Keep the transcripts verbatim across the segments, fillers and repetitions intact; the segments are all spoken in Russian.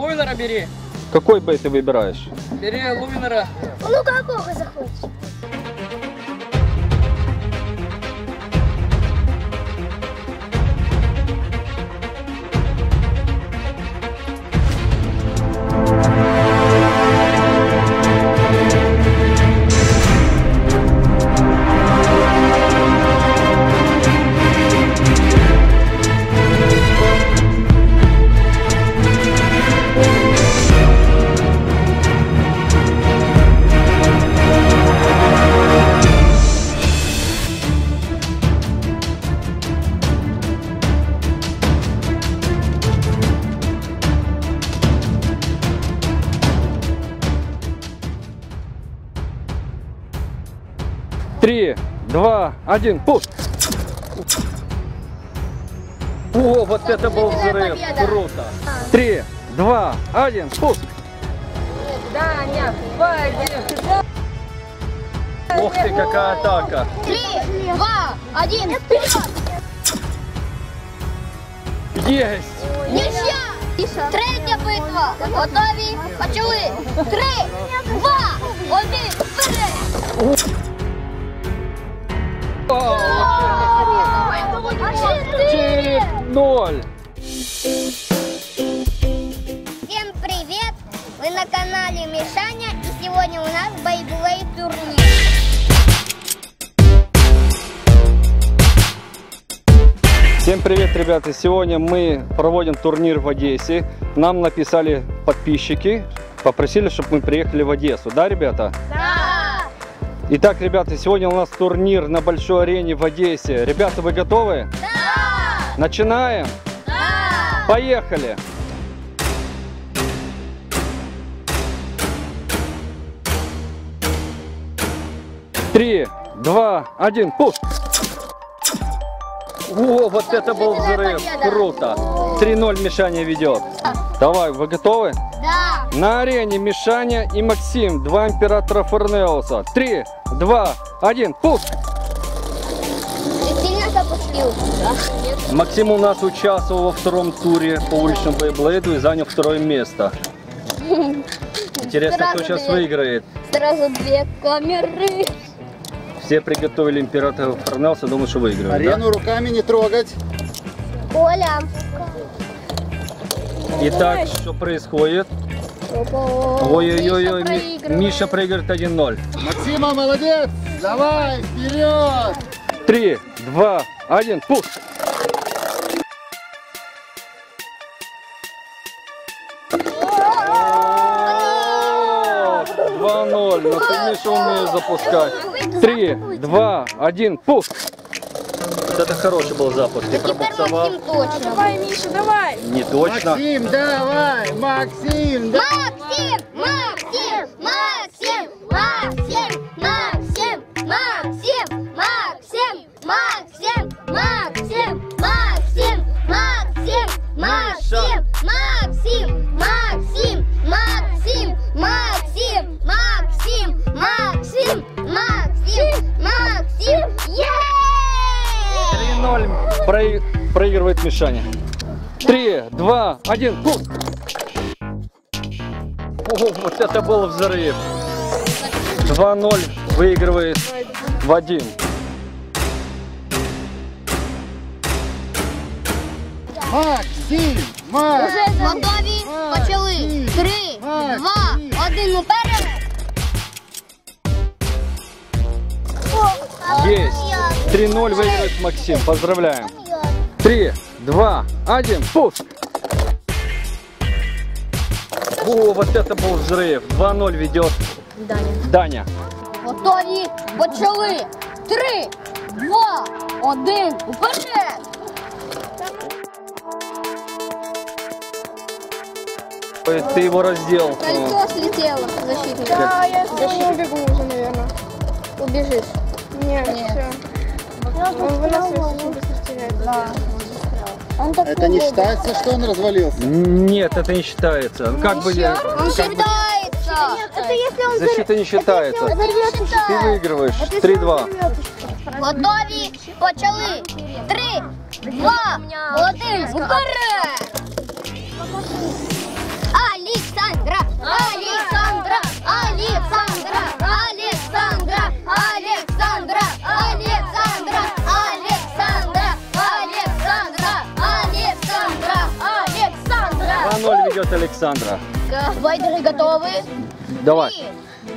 Луинора бери. Какой бей ты выбираешь? Бери Луинора. Ну какого захочешь? три, два, один, пусть! О, вот это был взрыв! Круто! три, два, один, пусть! Даня, Вадим! Ух ты, какая атака! три, два, один, вперед! Есть! Ничья! Третья битва! Готові, почали! три, два, один, вперед! четыре ноль. Всем привет! Вы на канале Мишаня, и сегодня у нас бейблэйд турнир. Всем привет, ребята! Сегодня мы проводим турнир в Одессе. Нам написали подписчики, попросили, чтобы мы приехали в Одессу. Да, ребята? Да! Итак, ребята, сегодня у нас турнир на большой арене в Одессе. Ребята, вы готовы? Да! Начинаем? Да! Поехали! три, два, один, пусть! О, вот это был взрыв! Круто! три ноль Мишаня ведет. Давай, вы готовы? Да! На арене Мишаня и Максим, два императора Форнеуса. три, два, один, пуск! Ты сильно запустил. Максим у нас участвовал во втором туре по уличному бейблэйду и занял второе место. Интересно, кто сейчас выиграет. Сразу две камеры. Все приготовили императора Форнеуса, думаю, что выиграют. Арену руками не трогать. Оля. Итак, что происходит? Ой-ой-ой, Миша проигрывает один ноль. Максима, молодец! Давай, вперед! три, два, один, пуш! два ноль, но ты, Миша, умеешь запускать. три, два, один, пуш! Вот это хороший был запуск, ты пробуксовал. Давай, Миша, давай! Не точно. Максим, давай! Максим, давай! Максим, Максим, Максим, Максим, Максим, Максим, Максим, Максим, Максим, Максим, Максим, Максим, Максим, Максим, Максим, Максим, Максим, Максим, Максим, Максим, Максим. три ноль Проиг... проигрывает Мишаня. три, два, один, пух! Вот это был взрыв. два ноль выигрывает Вадим. Максим! Максим! Готові, почали. три, два, один, уперед! Есть! три ноль выиграет Максим. Поздравляем! три, два, один, пуск! О, вот это был взрыв! два ноль ведет Даня. Готові, почали! три, два, один, вперед! Ой, ты его раздел. Кольцо слетело, защитник. Да, я не убегу уже, наверное. Убежишь. Нет, Нет. Он он это не считается, что он развалился? Нет, это не считается. Ну, как бы я... Он считается! Нет, это если он защита не считается. Это если он ты выигрываешь. три-два. Готові, почали. три, два, один, уперед! Ай! два ноль ведет Александра. Да. Вайдеры готовы? Давай. Три,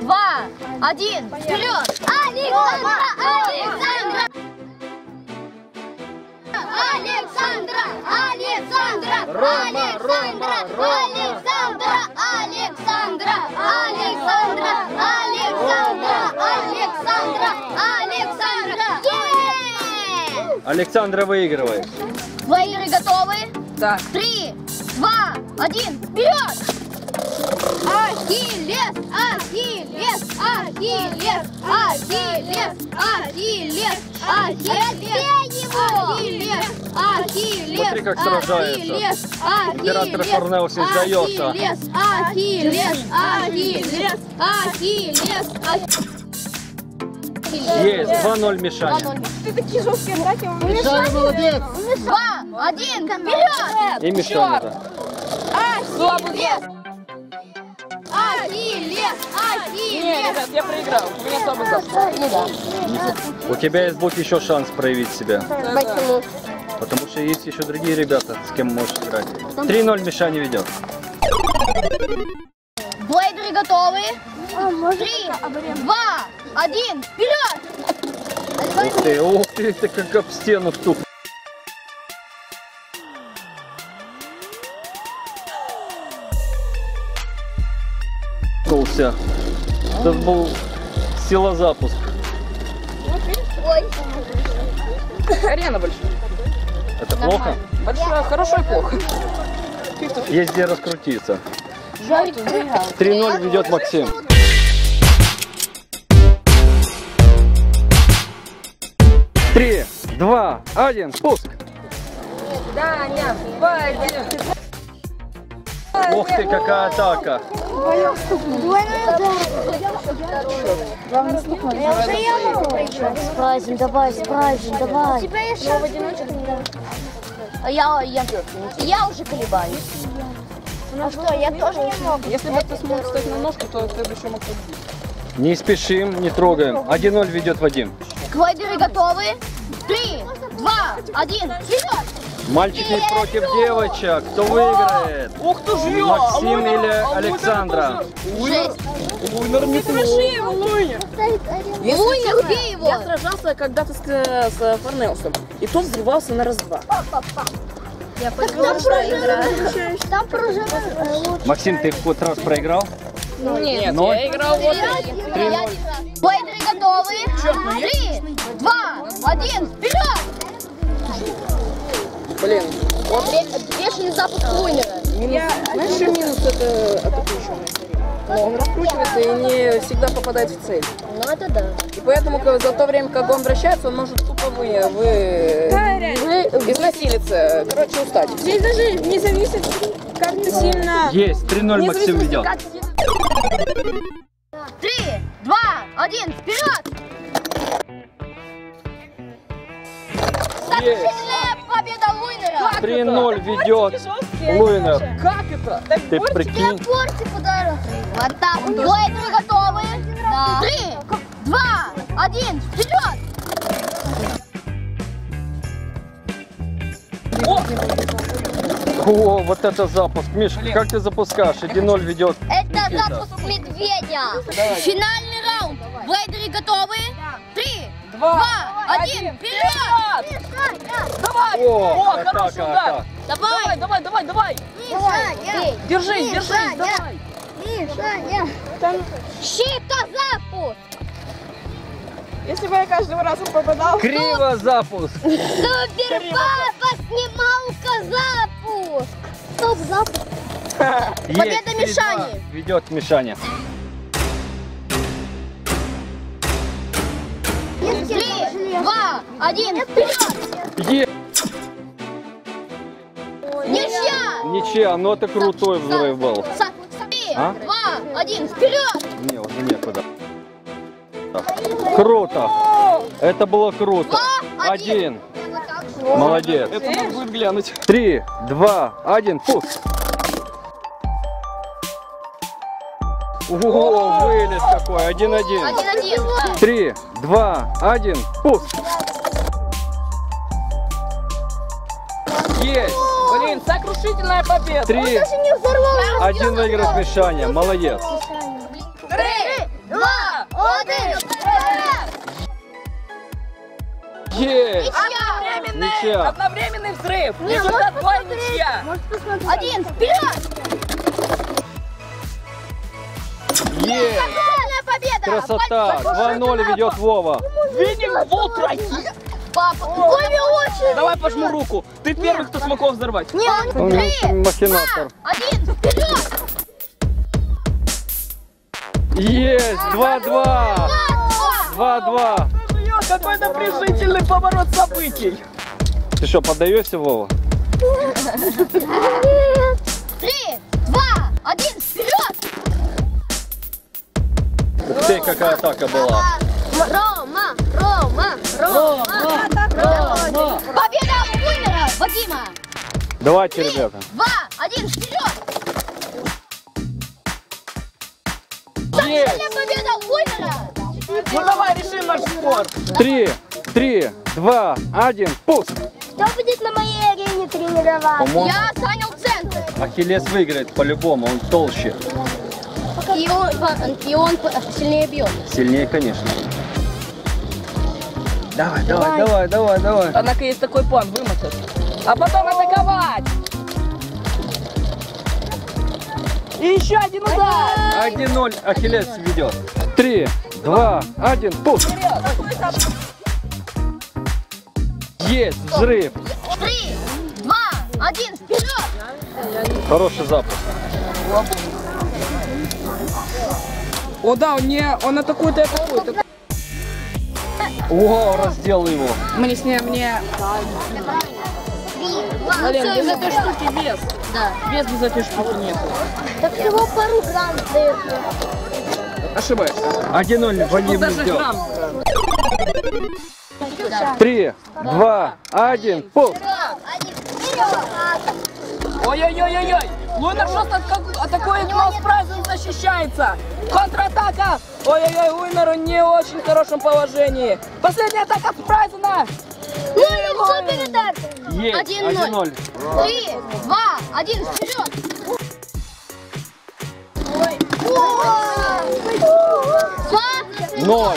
два, один, вперед! Александра! Александра! Александра! Александра! Рома, Александра! Рома, Александра! Александра! Александра! Александра! Александра! Александра! Александра выигрывает. Плееры готовы? Да. Три, два, один, вперед! Ахиллес! Ахиллес! Ахиллес! Ахиллес! Ахиллес! Ахиллес! Ахиллес! Смотри, как сражается. Император Форнеус издается. Ахиллес! Ахиллес! Ахиллес! Ахиллес! Есть, два ноль Мишаня. Ты такие жесткие браки. Мишаня, молодец. Два, один, вперед. И Мишаня. Ахиллес. Ахиллес. Ахиллес. Нет, ребят, я проиграл. У меня слабый запас. У тебя есть будет еще шанс проявить себя. Почему? Потому что есть еще другие ребята, с кем можешь играть. три ноль Мишаня ведет. Блейдеры готовы? Три, два, один, вперед! Ух ты, ух ты, ты как об стену втуп. Толся. Это был сила запуск. Арена большая. Это плохо? Большая, хорошо и плохо. Есть где раскрутиться. три ноль ведет Максим. Три, два, один, спуск. Даня, Вадим. Ух ты, какая атака. Спрайзен, давай, Спрайзен, давай. Я, я, я уже колебаюсь. Ну а что, я тоже не могу. Если бы ты смог встать на ножку, то ты бы еще мог победить. Не спешим, не трогаем. один ноль ведет Вадим. Квайдеры готовы? Три, два, один, вперед! Мальчики Вперед! Против девочек. Кто выиграет? Ух ты ж! Максим а или а Александра? Лунар, Лунар не смеши его, Лунар! Лунар, убей его! Я сражался когда-то с, с Форнеусом, и тот взрывался на раз-два. Я поняла, что играю. Там пружина лучше. Максим, ты в тот раз проиграл? Ну, нет, но... я играл вот так. Блейдеры готовы? Три, два, один, вперед! Блин, вот бешеный запуск Лунера. Знаешь, еще минус это атакующий. Он раскручивается и не всегда попадает в цель. Ну, это да. И поэтому за то время, как он вращается, он может тупо вы... вы... изнасилиться, короче, устать. Здесь даже не зависит как-то сильно... Есть, три ноль Максим ведет. Три, два, один, вперед! Есть! Победа Луинора! три ноль ведет Луинор. Как это? Ты прикинь? Вот так, Луиноры готовы? Три, два, один, вперед! О, вот это запуск. Миш, как ты запускаешь? один ноль ведет. Это Никита. Запуск медведя. Давай. Финальный раунд. Блейдеры готовы? Три, два, один, вперед! Давай! О, О хороший удар! Давай, давай, давай, давай! Мишаня! Держись, держись, Мишаня. Давай! Мишаня! Щитозапуск! Если бы я каждого раза попадал... Криво запуск! Супер папа снималка запуск! Стоп запуск! Победа Мишани! Ведет Мишаня. Три, два, один, вперед! Ничья! Ничья, но это крутой взрыв был. Три, два, один, вперед! Не, уже некуда. Круто! Это было круто! Один! Молодец! Это надо будет глянуть. Три, два, один, пух! О, вылез какой! Один-один! Три, два, один, пух! Есть! Блин, сокрушительная победа. Три, один выиграл Мишаня, молодец. Три, два, один. Есть! Одновременный, ничья. Одновременный взрыв! Не, результат два ничья! Один, вперед! Есть! Сокрушительная победа! Красота! два ноль ведет Вова! Видим вот тройки! Папа, Вове очень! Давай пожму руку! Ты первый, кто смог его взорвать! Нет, он махинатор! Один, вперед! Есть! два-два! два-два! Какой напряжительный поворот событий! Ты что, поддаешься, Вова? Три, два, один, вперед! Ух ты, какая атака была! Рома, Рома, Рома, Рома! Победа Лунара, Вадима! Давайте, ребята! Два, один, вперед! Есть! Победа Лунара! Ну давай, решим наш спорт. Три, три, два, один, пуск. Кто будет на моей арене тренироваться? Я занял центр. Ахиллес выиграет по-любому, он толще. И он, и он сильнее бьет. Сильнее, конечно. Давай, давай, давай, давай, давай. Однако есть такой план, вымотать. А потом атаковать. И еще один удар. один ноль, Ахиллес ведет. Три. Два, один, пуск! Есть, взрыв! Три, два, один, вперед! Хороший запуск. О да, он, не, он атакует и атакует. О, раздел его. Мне с ней, мне... Блин, без этой штуки вес. Да. Вес без этой штуки нет. Так его пару грамм дает. Ошибаюсь. один ноль, Вадим ждет. Три, два, один, пол. Ой-ой-ой-ой-ой. Лунар просто атакует, но Спрайзен защищается. Контратака. Ой-ой-ой, Лунару не очень в хорошем положении. Последняя атака Спрайзена. один ноль. Три, два, один, вперед. Ноль.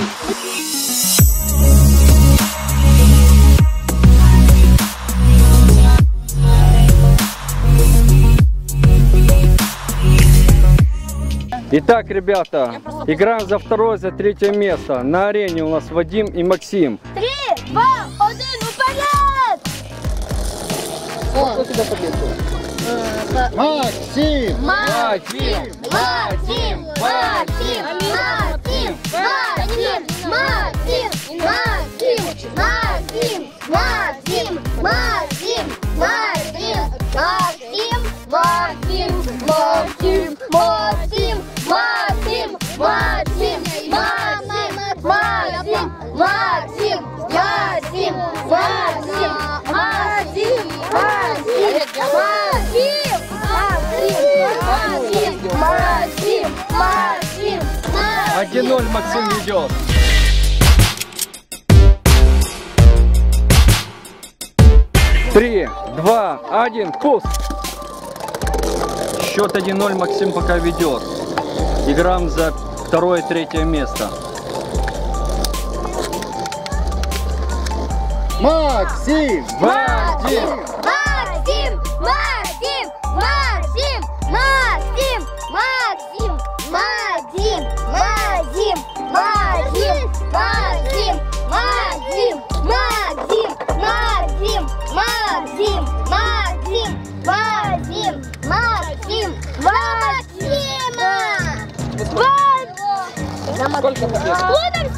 Итак, ребята, играем за второе, за третье место. На арене у нас Вадим и Максим. Три, два, один, упадет! Максим! Максим! Максим! Максим! Максим! Максим! Максим! Максим! Максим! Максим! Максим! Максим! Максим! Максим! Максим! Максим! Максим! Максим! Максим! Максим! Максим! Максим! Максим! Максим! один ноль Максим ведет. Три, два, один, пуск. Счет один ноль, Максим пока ведет. Играем за второе, третье место. Максим! Максим! Максим! Максим! Максим! Максим! Максим! Максим! Максим! Максим! Максим! Максим! Максим! Максим! Максим! Максим! Максим! Максим!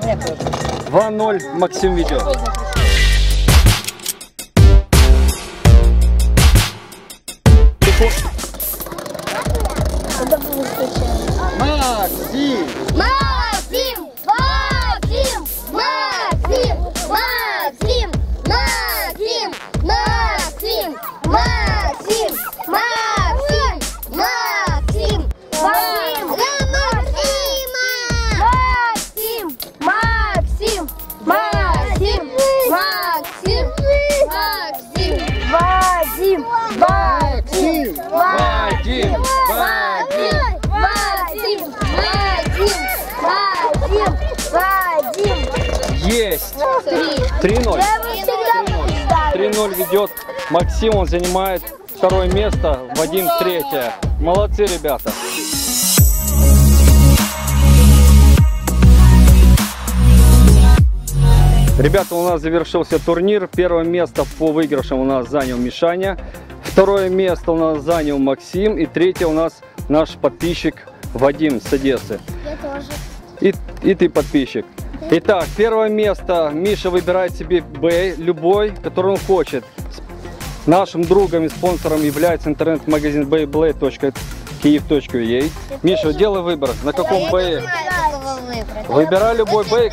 Максим! два ноль Максим ведет. Максим! Максим! Максим! Максим! Максим! Максим! Максим! Максим! Максим! Максим! Максим! Максим! Максим! Максим! Максим! Максим! три ноль. три ноль ведет Максим, он занимает второе место, Вадим третье. Молодцы, ребята. Ребята, у нас завершился турнир. Первое место по выигрышам у нас занял Мишаня. Второе место у нас занял Максим. И третье у нас наш подписчик Вадим с Одессы. Я тоже. И, и ты подписчик. Да. Итак, первое место Миша выбирает себе бей, любой, который он хочет. Нашим другом и спонсором является интернет-магазин бейблэйд точка киев точка ю а. Миша, делай выбор. На каком бее? Выбирай любой бей.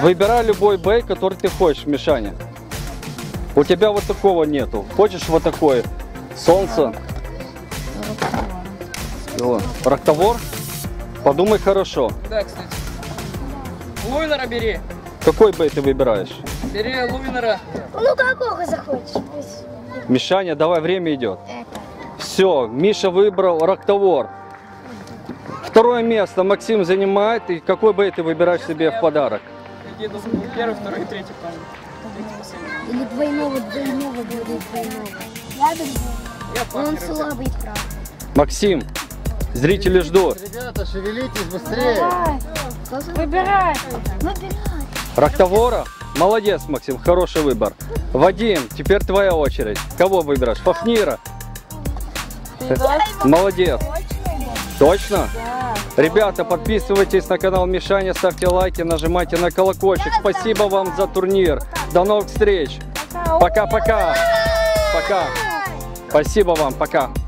Выбирай любой бей, который ты хочешь, Мишаня. У тебя вот такого нету. Хочешь вот такое? Солнце. Роктавор. Подумай хорошо. Да, кстати. Луинора бери. Какой бей ты выбираешь? Бери Луинора. Ну какого захочешь? Мишаня, давай, время идет. Все, Миша выбрал Роктавор. Второе место Максим занимает. И какой бей ты выбираешь себе в подарок? Первый, второй и третий. Или двойного, двойного, двойного. Я думаю, он слабый, правда. Максим, зрители ждут. Ребята, шевелитесь быстрее. Выбирай. Выбирай. Роктавора? Молодец, Максим, хороший выбор. Вадим, теперь твоя очередь. Кого выберешь? Пахнира? Молодец. Точно? Да. Ребята, подписывайтесь на канал Мишаня, ставьте лайки, нажимайте на колокольчик. Спасибо вам за турнир. До новых встреч. Пока-пока. Пока. Спасибо вам. Пока.